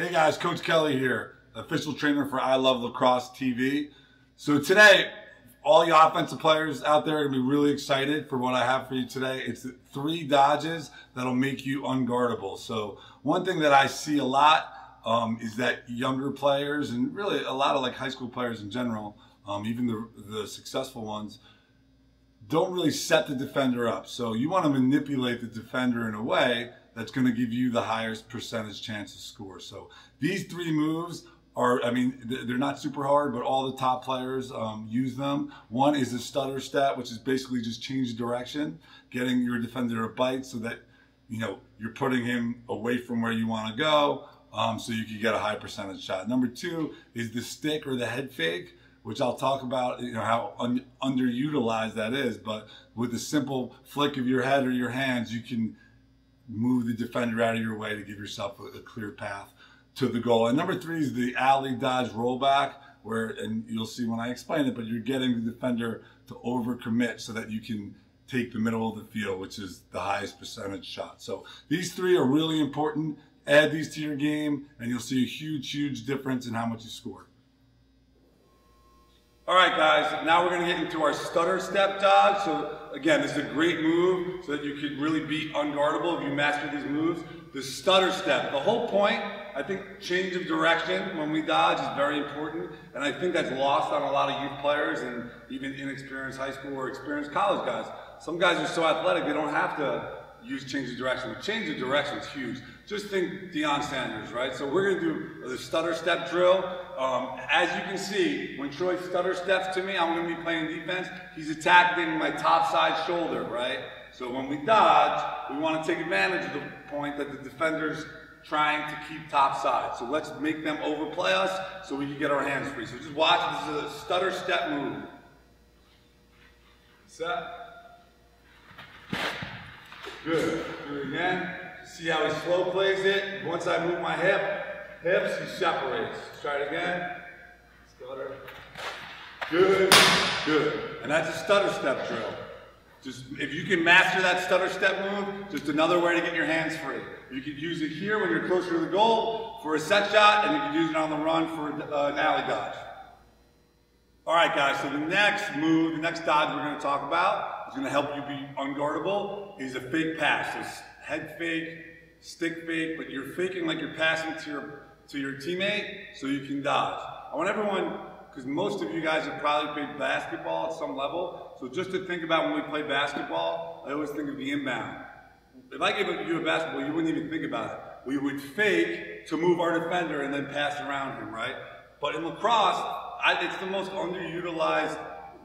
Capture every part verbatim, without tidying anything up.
Hey guys, Coach Kelly here, official trainer for I Love Lacrosse T V. So today, all you offensive players out there are going to be really excited for what I have for you today. It's three dodges that'll make you unguardable. So one thing that I see a lot um, is that younger players, and really a lot of like high school players in general, um, even the, the successful ones, don't really set the defender up. So you want to manipulate the defender in a way that's going to give you the highest percentage chance to score. So these three moves are, I mean, they're not super hard, but all the top players um, use them. One is the stutter step, which is basically just change direction, getting your defender a bite so that, you know, you're putting him away from where you want to go um, so you can get a high percentage shot. Number two is the stick or the head fake, which I'll talk about, you know, how un underutilized that is. But with a simple flick of your head or your hands, you can move the defender out of your way to give yourself a, a clear path to the goal. And number three is the alley dodge rollback, where, and you'll see when I explain it, but you're getting the defender to overcommit so that you can take the middle of the field, which is the highest percentage shot. So these three are really important. Add these to your game and you'll see a huge, huge difference in how much you score. All right, guys, now we're going to get into our stutter step dodge. So again, this is a great move so that you could really be unguardable if you master these moves. The stutter step, the whole point, I think change of direction when we dodge is very important, and I think that's lost on a lot of youth players and even inexperienced high school or experienced college guys. Some guys are so athletic they don't have to use change of direction. The change of direction is huge. Just think Deion Sanders, right? So we're going to do the stutter step drill. Um, as you can see, when Troy stutter steps to me, I'm going to be playing defense. He's attacking my top side shoulder, right? So when we dodge, we want to take advantage of the point that the defender's trying to keep top side. So let's make them overplay us so we can get our hands free. So just watch. This is a stutter step move. Set. Good. Do it again. See how he slow plays it. Once I move my hip, hips, he separates. Try it again. Stutter. Good. Good. And that's a stutter step drill. Just if you can master that stutter step move, just another way to get your hands free. You can use it here when you're closer to the goal for a set shot, and you can use it on the run for uh, an alley dodge. All right, guys, so the next move, the next dodge we're going to talk about is going to help you be unguardable is a fake pass. So head fake, stick fake, but you're faking like you're passing to your, to your teammate so you can dodge. I want everyone, because most of you guys have probably played basketball at some level, so just to think about when we play basketball, I always think of the inbound. If I gave you a basketball, you wouldn't even think about it. We would fake to move our defender and then pass around him, right? But in lacrosse, I, it's the most underutilized.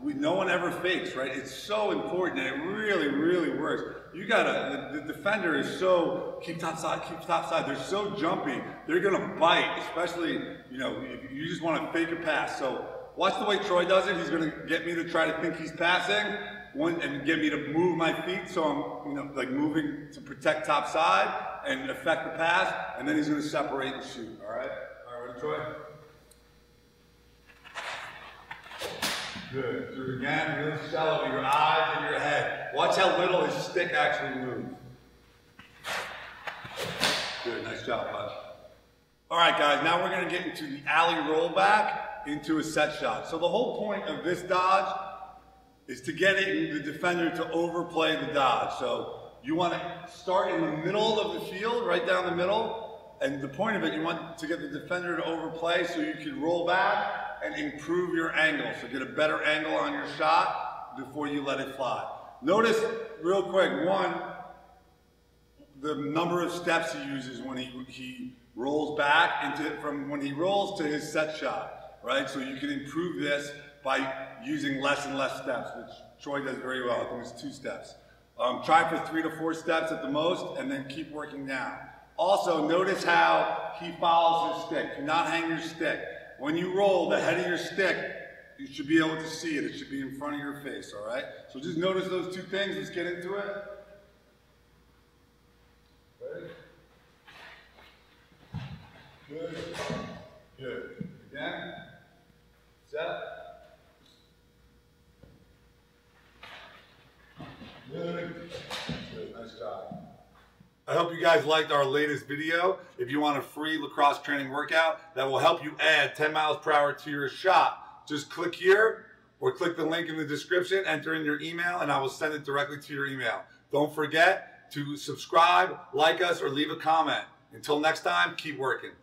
We, no one ever fakes, right? It's so important, and it really, really works. You gotta, the, the defender is so, keep top side, keep top side. They're so jumpy. They're gonna bite, especially, you know, if you just wanna fake a pass. So watch the way Troy does it. He's gonna get me to try to think he's passing one, and get me to move my feet so I'm, you know, like moving to protect top side and affect the pass, and then he's gonna separate and shoot, all right? All right, ready, Troy? Good. Do it again, really shallow, your eyes and your head. Watch how little his stick actually moves. Good, nice job, bud. All right, guys, now we're going to get into the alley rollback into a set shot. So the whole point of this dodge is to get it, the defender to overplay the dodge. So you want to start in the middle of the field, right down the middle, and the point of it, you want to get the defender to overplay so you can roll back and improve your angle, so get a better angle on your shot before you let it fly. Notice real quick, one, the number of steps he uses when he, he rolls back into, from when he rolls to his set shot, right? So you can improve this by using less and less steps, which Troy does very well. I think it's two steps. Um, try for three to four steps at the most, and then keep working down. Also, notice how he follows his stick. Do not hang your stick. When you roll, the head of your stick, you should be able to see it. It should be in front of your face, all right? So just notice those two things. Let's get into it. Ready? Good. Good. Again. Set. Good. Good. Nice job. I I hope you guys liked our latest video. If you want a free lacrosse training workout that will help you add ten miles per hour to your shot, just click here or click the link in the description, enter in your email, and I will send it directly to your email. Don't forget to subscribe, like us, or leave a comment. Until next time, keep working.